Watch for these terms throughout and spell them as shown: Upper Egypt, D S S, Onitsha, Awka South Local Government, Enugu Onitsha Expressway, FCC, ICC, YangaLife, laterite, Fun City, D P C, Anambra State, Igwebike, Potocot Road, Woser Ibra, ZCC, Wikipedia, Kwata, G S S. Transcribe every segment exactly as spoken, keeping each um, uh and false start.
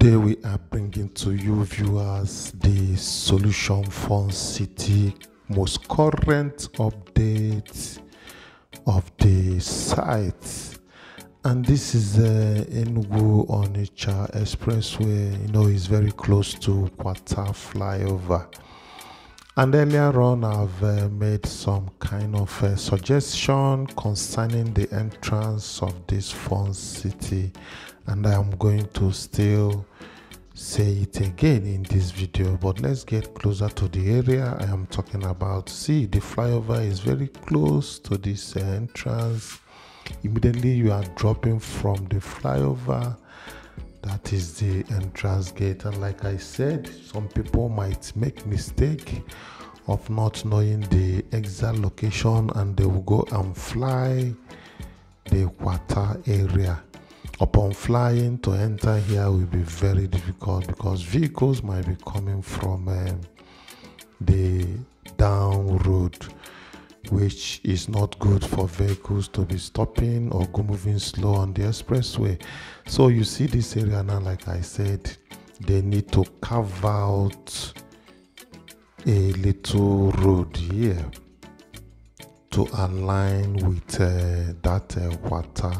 Today we are bringing to you viewers the Solution Fun City most current update of the site, and this is the Enugu Onitsha Expressway. You know, it's very close to Kwata flyover, and earlier on I've uh, made some kind of uh, suggestion concerning the entrance of this Fun City, and I'm going to still say it again in this video. But let's get closer to the area I am talking about. See, the flyover is very close to this uh, entrance. Immediately you are dropping from the flyover, that is the entrance gate. And like I said, some people might make mistake of not knowing the exact location, and they will go and fly the Kwata area. Upon flying, to enter here will be very difficult because vehicles might be coming from um, the down road, which is not good for vehicles to be stopping or go moving slow on the expressway. So you see this area now, like I said, they need to carve out a little road here to align with uh, that uh, water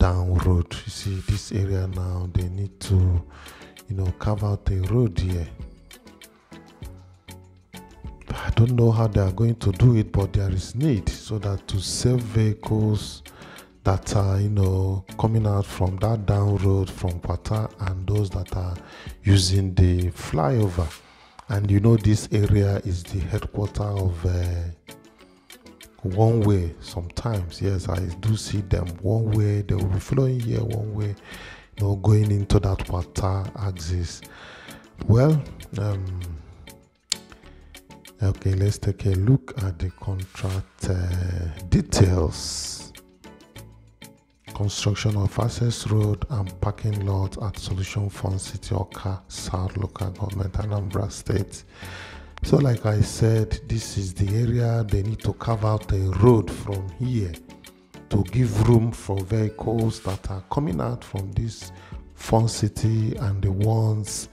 down road. You see this area now, they need to, you know, carve out a road here. I don't know how they are going to do it, but there is need, so that to save vehicles that are, you know, coming out from that down road from Kwata, and those that are using the flyover. And you know, this area is the headquarters of uh, one way. Sometimes, yes, I do see them one way. They will be flowing here one way, you know, going into that Kwata axis. Well, um okay, let's take a look at the contract uh, details. Construction of access road and parking lot at Solution Fun City, Awka South Local Government, Anambra State. So like I said, this is the area they need to carve out a road from here to give room for vehicles that are coming out from this Fun City and the ones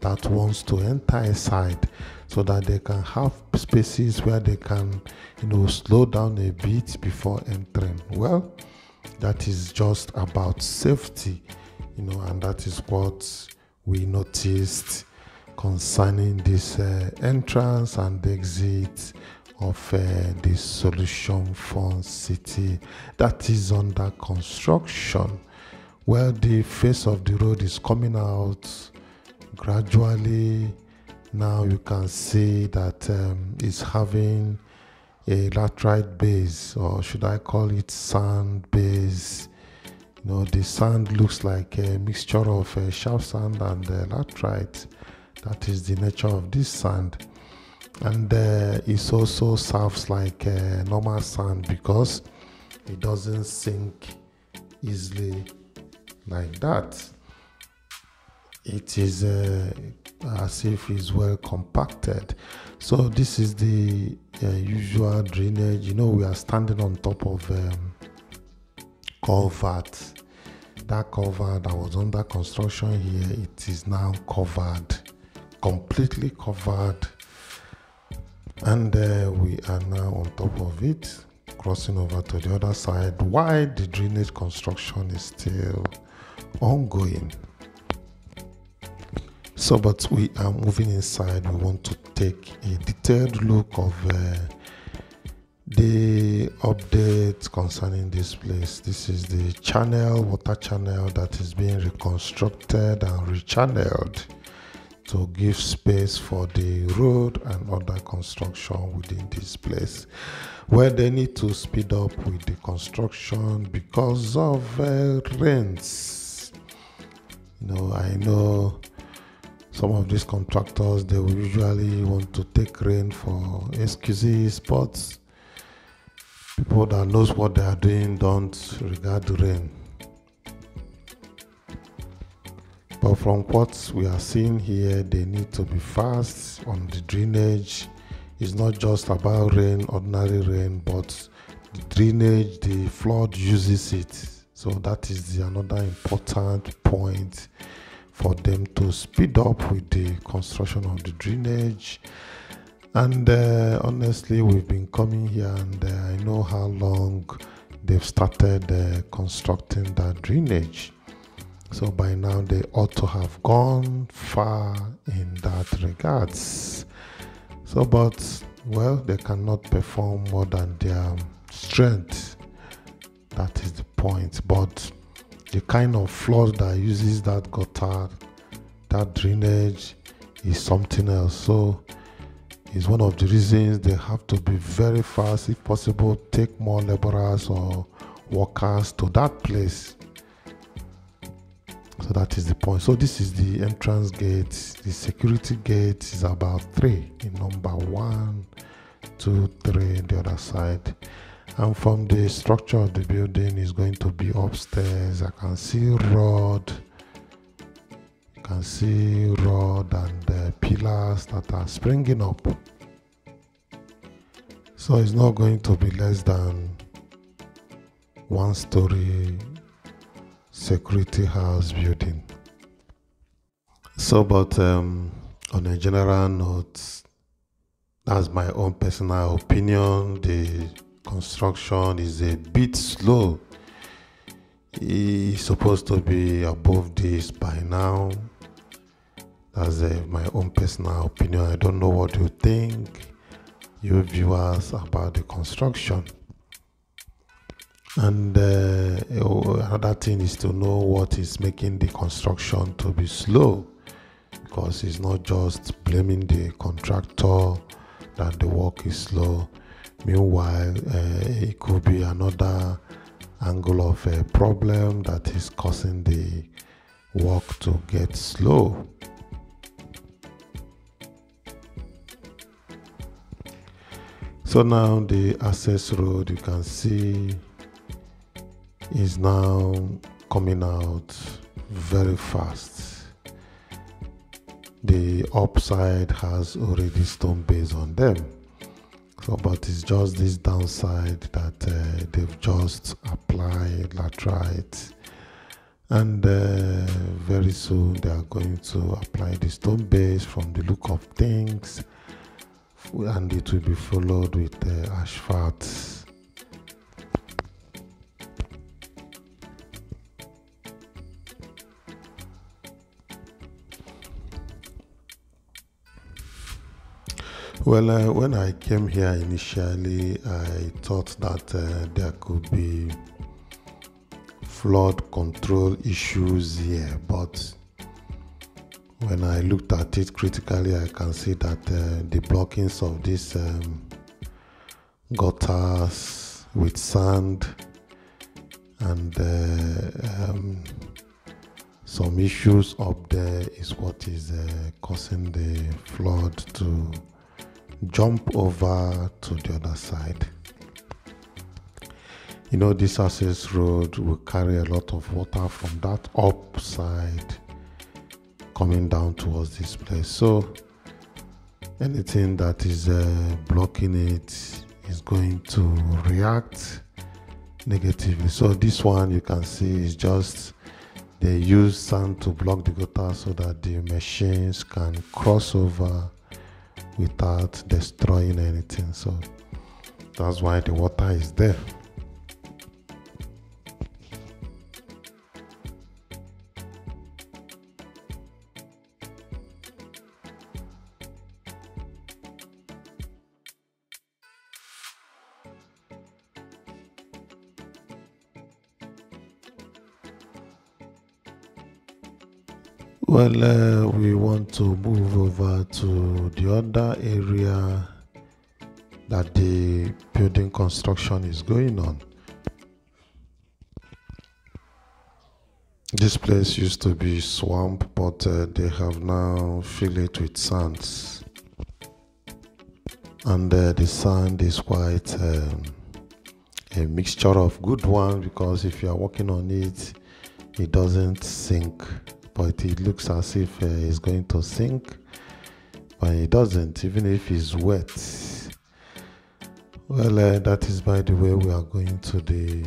that wants to enter inside, so that they can have spaces where they can, you know, slow down a bit before entering. Well, that is just about safety, you know, and that is what we noticed concerning this uh, entrance and exit of uh, the Solution Fun City that is under construction. Well, the face of the road is coming out gradually. Now you can see that um, it's having a laterite base, or should I call it sand base. You know, the sand looks like a mixture of uh, sharp sand and uh, laterite. That is the nature of this sand, and uh, it also serves like uh, normal sand because it doesn't sink easily like that. It is uh, as if it's well compacted. So this is the uh, usual drainage. You know, we are standing on top of um, culvert. That culvert that was under construction here, it is now covered, completely covered, and uh, we are now on top of it, crossing over to the other side while the drainage construction is still ongoing. So, but we are moving inside. We want to take a detailed look of uh, the updates concerning this place. This is the channel, water channel, that is being reconstructed and rechanneled to give space for the road and other construction within this place, where they need to speed up with the construction because of uh, rains. You know, I know some of these contractors, they will usually want to take rain for excuses, but people that knows what they are doing don't regard the rain. But from what we are seeing here, they need to be fast on the drainage. It's not just about rain, ordinary rain, but the drainage, the flood uses it. So that is the another important point for them to speed up with the construction of the drainage. And uh, honestly, we've been coming here and uh, I know how long they've started uh, constructing that drainage. So by now they ought to have gone far in that regards. So, but well, they cannot perform more than their strength. That is the point. But the kind of flood that uses that gutter, that drainage, is something else. So it's one of the reasons they have to be very fast, if possible, take more laborers or workers to that place. So that is the point. So this is the entrance gate. The security gate is about three in number, one, two, three on the other side. And from the structure of the building is going to be upstairs. I can see rod. Can see rod and uh, pillars that are springing up. So it's not going to be less than one story security house building. So but um, on a general note, that's my own personal opinion, the construction is a bit slow. It's supposed to be above this by now. That's uh, my own personal opinion. I don't know what you think, you viewers, about the construction. And uh, another thing is to know what is making the construction to be slow, because it's not just blaming the contractor that the work is slow. Meanwhile, uh, it could be another angle of a problem that is causing the work to get slow. So now the access road, you can see, is now coming out very fast. The upside has already stone base on them. So, but it's just this downside that uh, they've just applied laterite, and uh, very soon they are going to apply the stone base from the look of things, and it will be followed with uh, asphalt. Well, uh, when I came here initially, I thought that uh, there could be flood control issues here, but when I looked at it critically, I can see that uh, the blockings of these um, gutters with sand and uh, um, some issues up there is what is uh, causing the flood to jump over to the other side. You know, this access road will carry a lot of water from that upside coming down towards this place. So anything that is uh, blocking it is going to react negatively. So this one, you can see, is just they use sand to block the gutter so that the machines can cross over without destroying anything. So that's why the water is there. Well, uh, we want to move over to the other area that the building construction is going on. This place used to be swamp, but uh, they have now filled it with sands. And uh, the sand is quite um, a mixture of good one, because if you are working on it, it doesn't sink. But it looks as if uh, it's going to sink, but it doesn't, even if it's wet. Well, uh, that is by the way we are going to the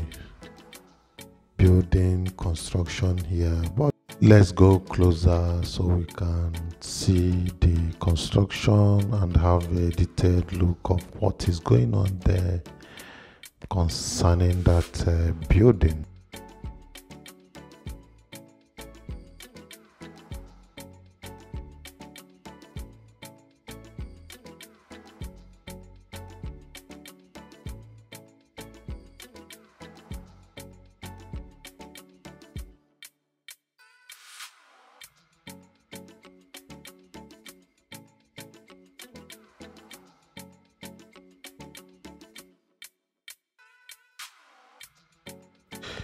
building construction here. But Let's go closer so we can see the construction and have a detailed look of what is going on there concerning that uh, building.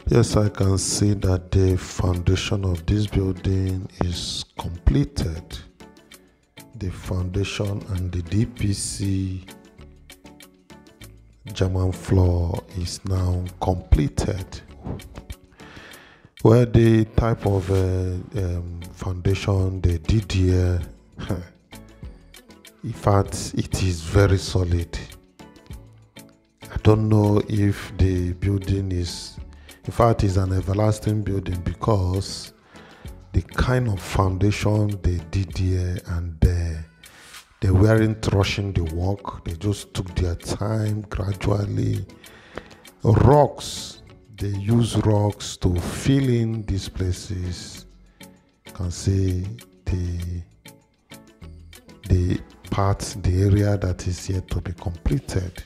Yes, I can see that the foundation of this building is completed. The foundation and the D P C German floor is now completed. Well, the type of uh, um, foundation they did here, in fact, it is very solid. I don't know if the building is In fact, it's an everlasting building, because the kind of foundation they did here, and they, they weren't rushing the work. They just took their time gradually. Rocks, they use rocks to fill in these places. You can see the, the part, the area that is yet to be completed.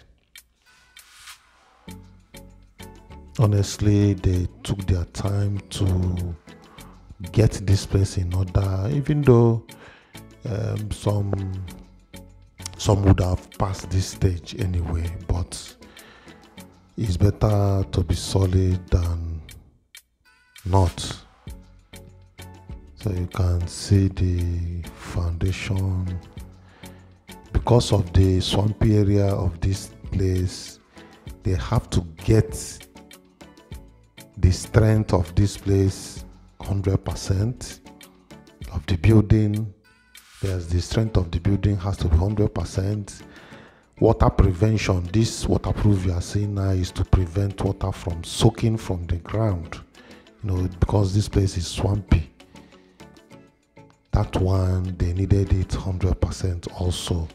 Honestly, they took their time to get this place in order, even though um, some some would have passed this stage anyway, but it's better to be solid than not. So you can see the foundation. Because of the swampy area of this place, they have to get the strength of this place, one hundred percent of the building. There's the strength of the building has to be one hundred percent. Water prevention, this waterproof you are seeing now is to prevent water from soaking from the ground, you know, because this place is swampy. That one, they needed it one hundred percent also.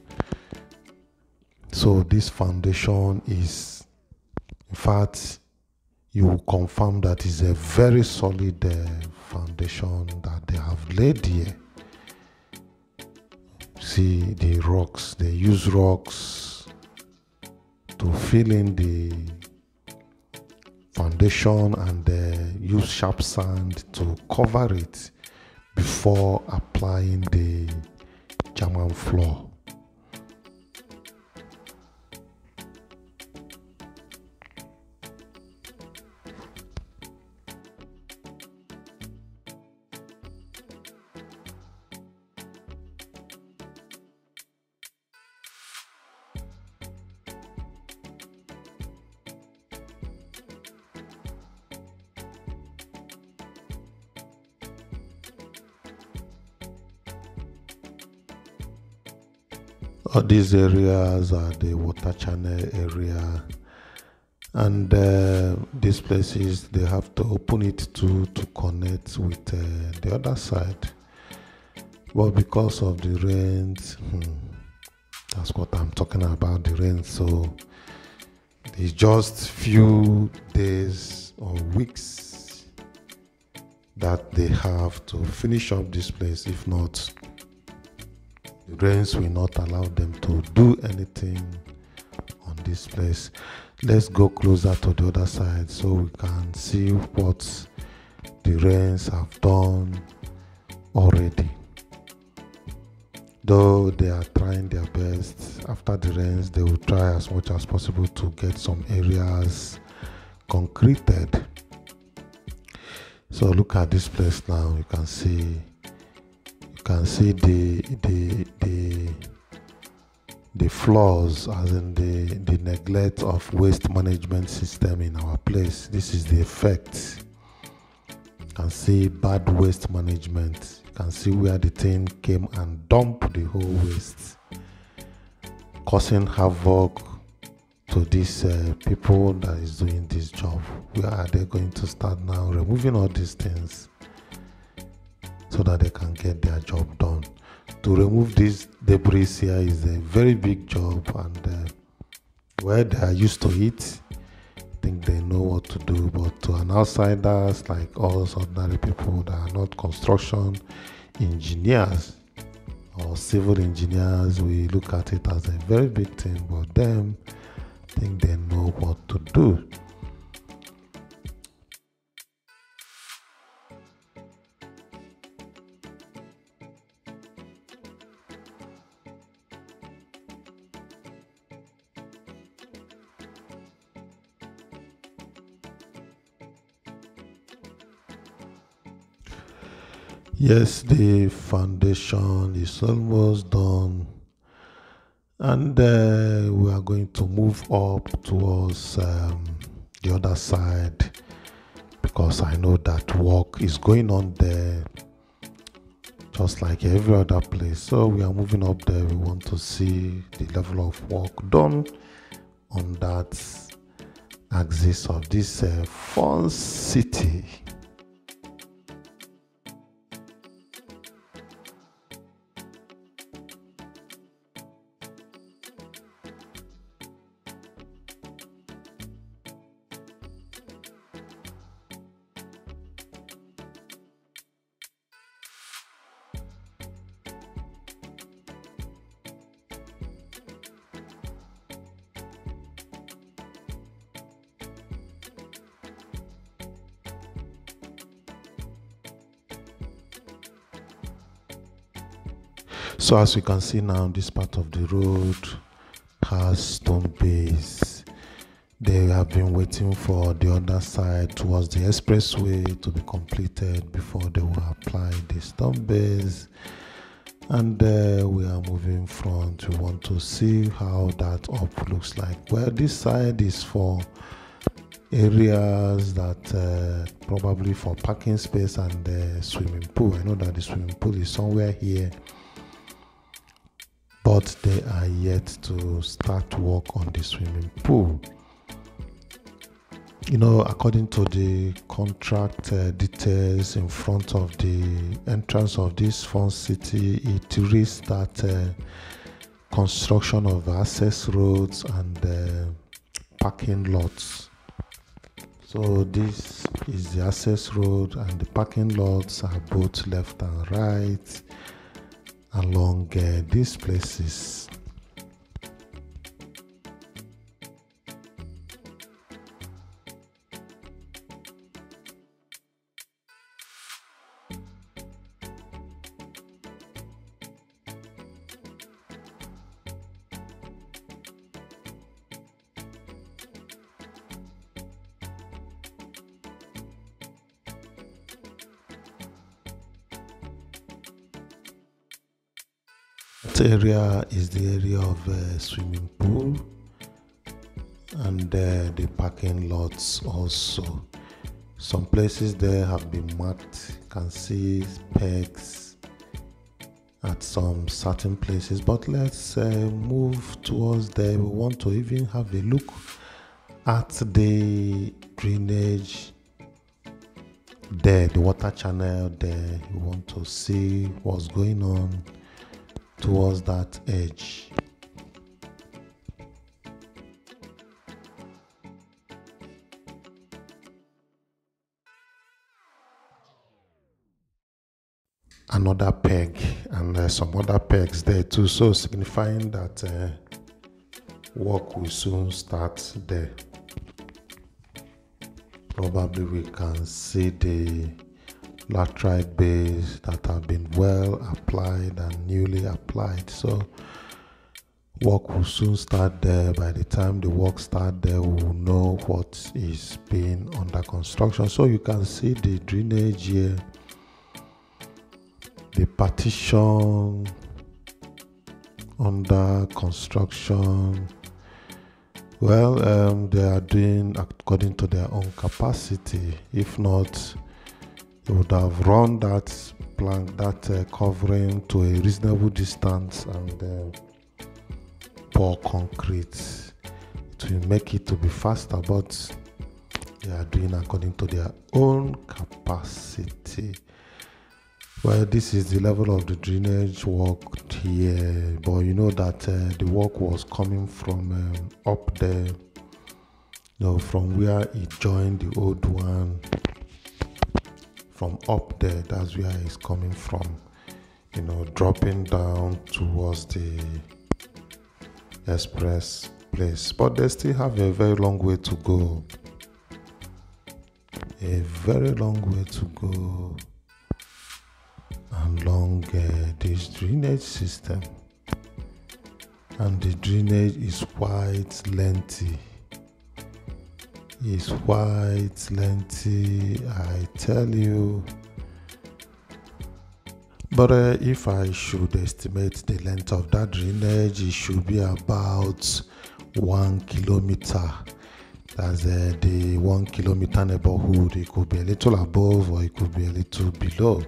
So this foundation is, in fact, you will confirm that is a very solid uh, foundation that they have laid here. See the rocks, they use rocks to fill in the foundation, and they use sharp sand to cover it before applying the German floor. All these areas are the water channel area, and uh, these places they have to open it to to connect with uh, the other side, but because of the rains, hmm, that's what I'm talking about, the rain, so it's just few days or weeks that they have to finish up this place. If not, the rains will not allow them to do anything on this place. Let's go closer to the other side so we can see what the rains have done already. Though they are trying their best, after the rains they will try as much as possible to get some areas concreted. So look at this place now, you can see can see the the the the flaws, as in the the neglect of waste management system in our place. This is the effect. You can see bad waste management. You can see where the thing came and dumped the whole waste, causing havoc to these uh, people that is doing this job. Where are they going to start now removing all these things? so that they can get their job done. To remove this debris here is a very big job, and uh, where they are used to it, I think they know what to do. But to an outsider, like us ordinary people that are not construction engineers or civil engineers, we look at it as a very big thing, but them, I think they know what to do. Yes, the foundation is almost done, and uh, we are going to move up towards um, the other side, because I know that work is going on there just like every other place. So we are moving up there. We want to see the level of work done on that axis of this uh, Fun City. So as we can see now, this part of the road has stone base. They have been waiting for the other side towards the expressway to be completed before they will apply the stone base. And uh, we are moving front. We want to see how that up looks like. Well, this side is for areas that uh, probably for parking space and uh, swimming pool. I know that the swimming pool is somewhere here, but they are yet to start work on the swimming pool. You know, according to the contract uh, details in front of the entrance of this Fun City, it reads that uh, construction of access roads and uh, parking lots. So this is the access road, and the parking lots are both left and right along uh, these places. This area is the area of a swimming pool and uh, the parking lots also. Some places there have been marked. You can see pegs at some certain places, but let's uh, move towards there. We want to even have a look at the drainage there, the water channel there. We want to see what's going on towards that edge. Another peg, and uh, some other pegs there too, so signifying that uh, work will soon start there. Probably we can see the laterite base that have been well applied and newly applied, so work will soon start there. By the time the work starts there, we will know what is being under construction. So you can see the drainage here, the partition under construction. Well, um, they are doing according to their own capacity. If not, they would have run that plank, that uh, covering to a reasonable distance and uh, pour concrete. It will make it to be faster, but they are doing according to their own capacity. Well, this is the level of the drainage work here, but you know that uh, the work was coming from um, up there, you know, from where it joined the old one. From up there, that's where it's coming from, you know, dropping down towards the express place. But they still have a very long way to go, a very long way to go. Along uh, this drainage system, and the drainage is quite lengthy. It's quite lengthy, I tell you. But uh, if I should estimate the length of that drainage, it should be about one kilometer. That's uh, the one kilometer neighborhood. It could be a little above, or it could be a little below.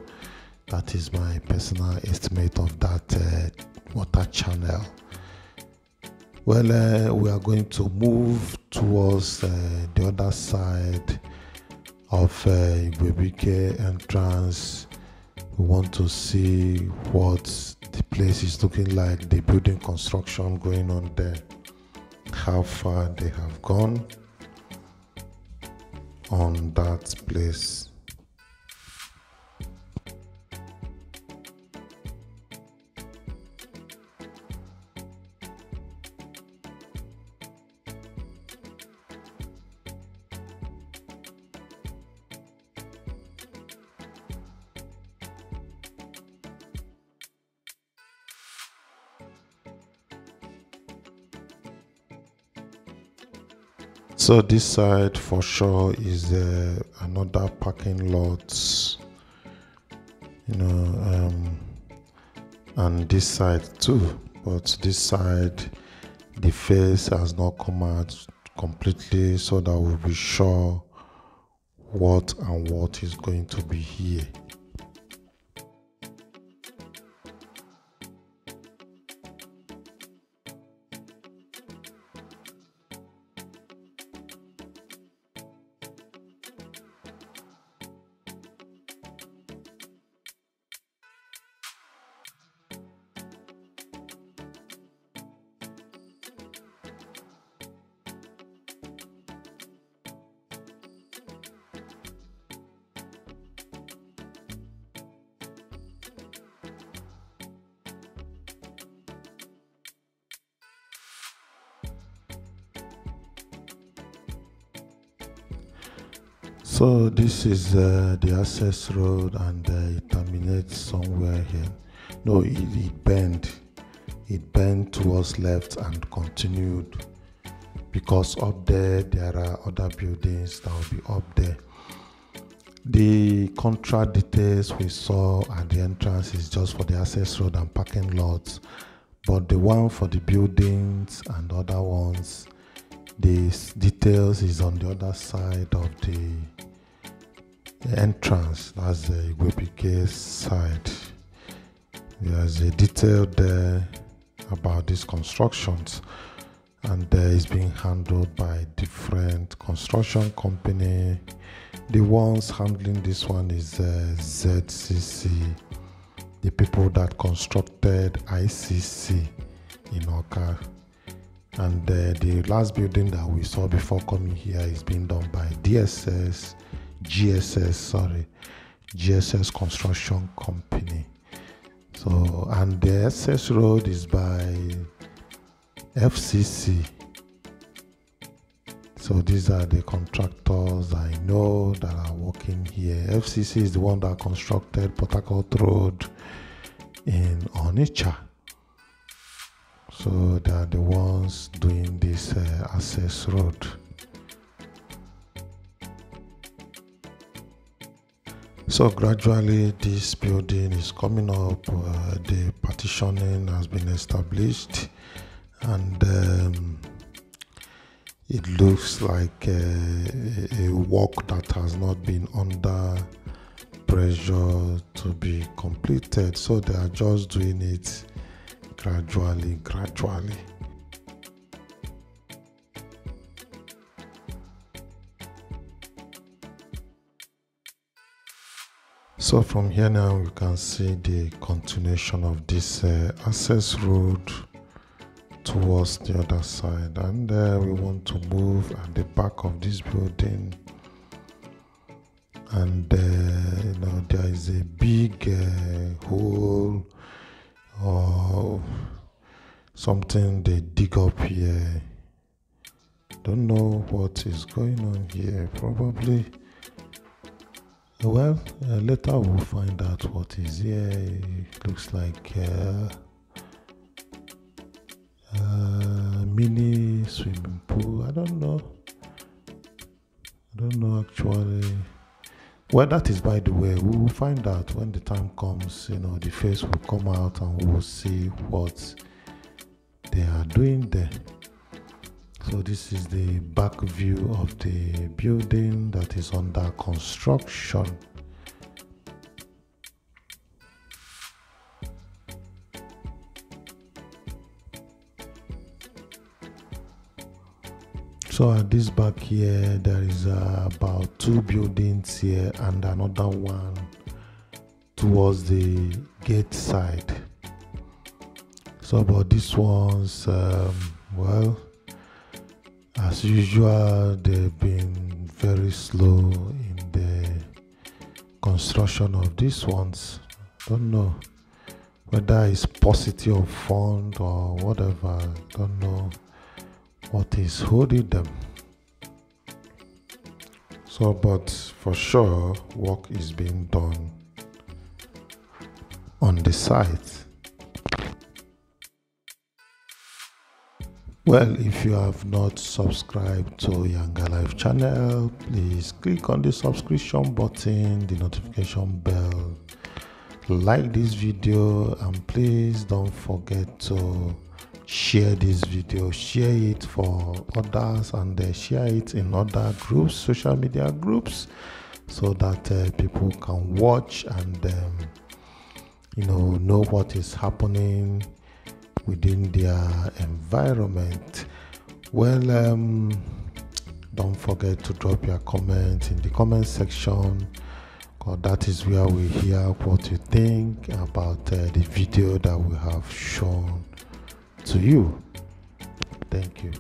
That is my personal estimate of that uh, water channel. Well, uh, we are going to move towards uh, the other side of uh, Igwebike entrance. We want to see what the place is looking like, the building construction going on there, how far they have gone on that place. So this side for sure is uh, another parking lot, you know, um, and this side too. But this side, the face has not come out completely, so that we'll be sure what and what is going to be here. So this is uh, the access road, and uh, it terminates somewhere here. No, it, it bent. It bent towards left and continued, because up there, there are other buildings that will be up there. The contract details we saw at the entrance is just for the access road and parking lots, but the one for the buildings and other ones, the details is on the other side of the entrance. That's the Igwebike side. There's a detail there about these constructions, and uh, it's being handled by different construction company. The ones handling this one is uh, Z C C, the people that constructed I C C in Awka. And uh, the last building that we saw before coming here is being done by D S S, G S S, sorry, G S S Construction Company. So, and the access road is by F C C. So these are the contractors I know that are working here. F C C is the one that constructed Potocot Road in Onitsha. So they are the ones doing this uh, access road. So gradually this building is coming up. Uh, the partitioning has been established, and um, it looks like a, a work that has not been under pressure to be completed. So they are just doing it gradually, gradually. So from here now you can see the continuation of this uh, access road towards the other side, and uh, we want to move at the back of this building, and uh, you know, there is a big uh, hole or something they dig up here. Don't know what is going on here, probably. Well, uh, later we'll find out what is here. It looks like uh, uh, mini swimming pool. I don't know. I don't know actually. Well, that is by the way. We will find out when the time comes. You know, the face will come out and we will see what they are doing there. So this is the back view of the building that is under construction. So at this back here, there is uh, about two buildings here and another one towards the gate side. So about this one's, um, well, as usual, they've been very slow in the construction of these ones. Don't know whether it's paucity of fund or whatever. Don't know what is holding them. So, but for sure, work is being done on the site. Well, if you have not subscribed to YangaLife channel, please click on the subscription button, the notification bell, like this video, and please don't forget to share this video. Share it for others and uh, share it in other groups, social media groups, so that uh, people can watch and um, you know know what is happening within their environment. Well, um, don't forget to drop your comment in the comment section, because that is where we hear what you think about uh, the video that we have shown to you. Thank you.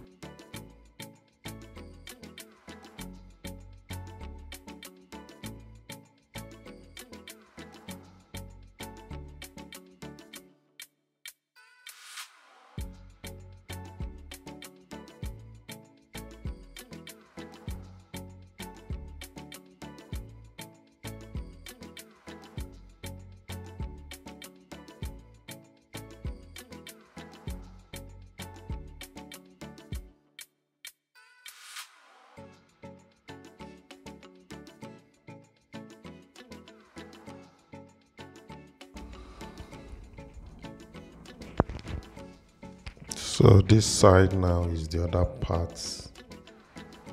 So this side now is the other part,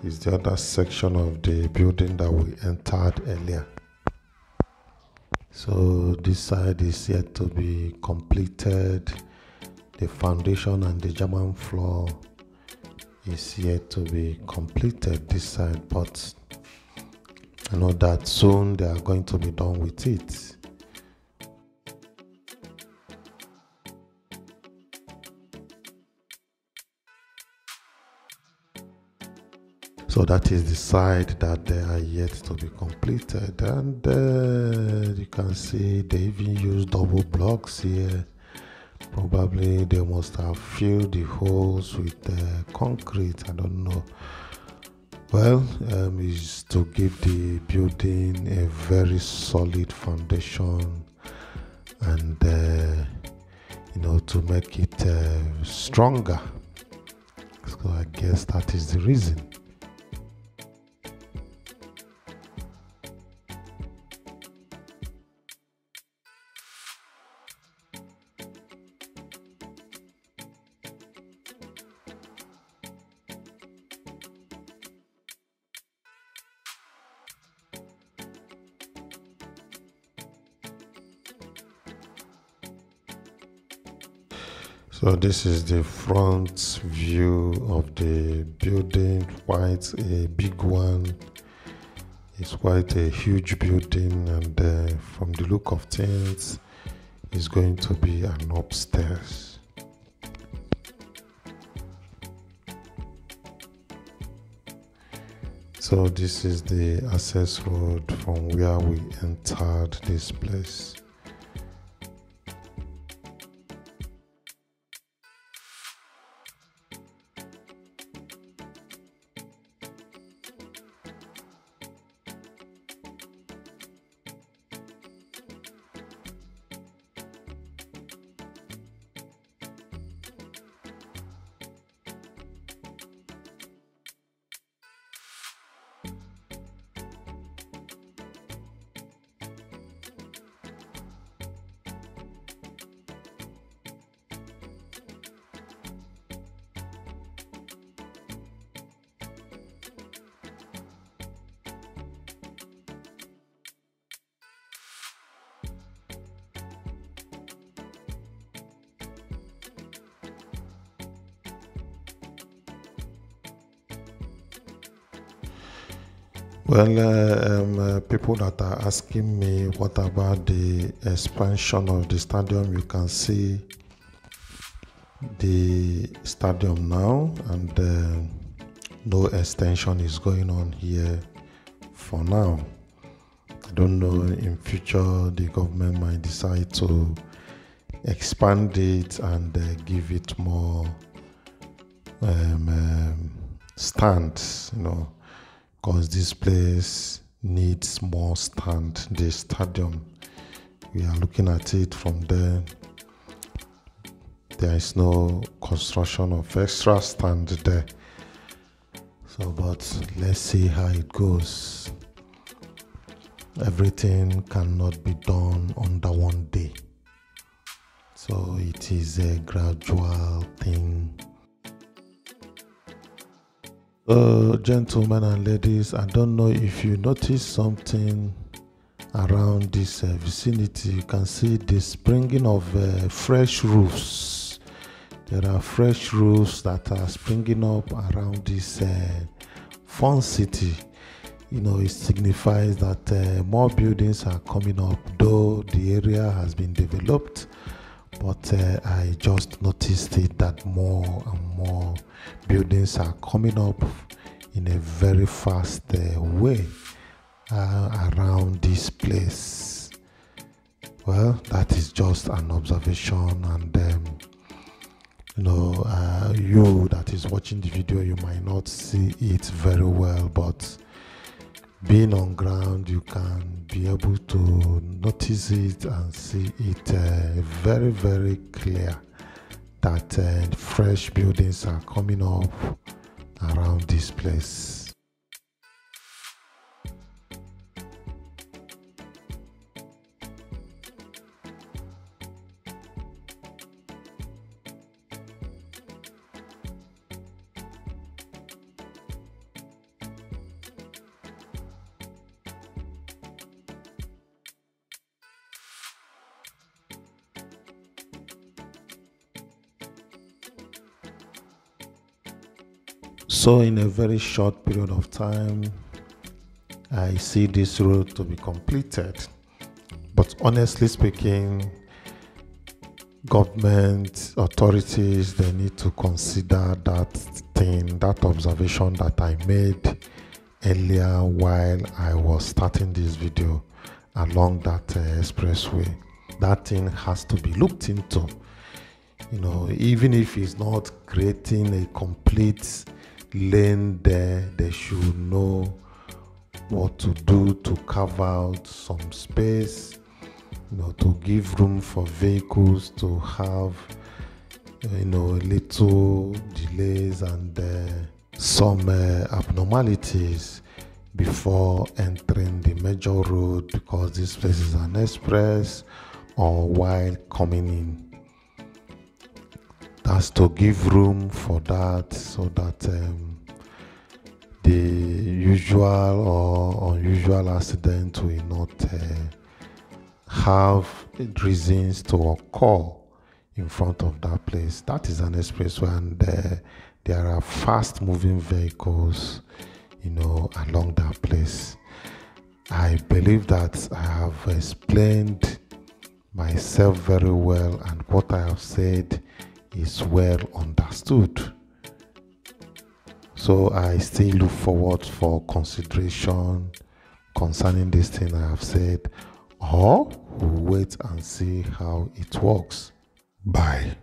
is the other section of the building that we entered earlier. So this side is yet to be completed. The foundation and the German floor is yet to be completed this side, but I know that soon they are going to be done with it. So that is the side that they are yet to be completed, and uh, you can see they even use double blocks here. Probably they must have filled the holes with uh, concrete, I don't know. Well, um, is to give the building a very solid foundation, and uh, you know, to make it uh, stronger. So I guess that is the reason. So this is the front view of the building, quite a big one, It's quite a huge building, and uh, from the look of things, it's going to be an upstairs. So this is the access road from where we entered this place. Well, uh, um, uh, people that are asking me what about the expansion of the stadium, you can see the stadium now, and uh, no extension is going on here for now. I don't know, in future the government might decide to expand it and uh, give it more um, um, stands, you know. Because this place needs more stand, the stadium. We are looking at it from there. There is no construction of extra stand there. So, but let's see how it goes. Everything cannot be done under one day. So it is a gradual thing. Uh, gentlemen and ladies, I don't know if you notice something around this uh, vicinity. You can see the springing of uh, fresh roofs. There are fresh roofs that are springing up around this uh, Fun City. You know, it signifies that uh, more buildings are coming up, though the area has been developed. But uh, I just noticed it that more and more buildings are coming up in a very fast uh, way uh, around this place. Well, that is just an observation, and um, you know, uh, you that is watching the video, you might not see it very well, but being on ground, you can be able to notice it and see it uh, very, very clear that uh, fresh buildings are coming up around this place. So in a very short period of time, I see this road to be completed. But honestly speaking, government authorities, they need to consider that thing, that observation that I made earlier while I was starting this video along that uh, expressway. That thing has to be looked into. You know, even if it's not creating a complete lane there, they should know what to do to carve out some space, you know, to give room for vehicles to have, you know, little delays and uh, some uh, abnormalities before entering the major road, because this place is an express or while coming in. Has to give room for that, so that um, the usual or unusual accident will not uh, have reasons to occur in front of that place. That is an expressway, and uh, there are fast moving vehicles, you know, along that place. I believe that I have explained myself very well, and what I have said is well understood. So I still look forward for consideration concerning this thing I have said, or we'll wait and see how it works. Bye.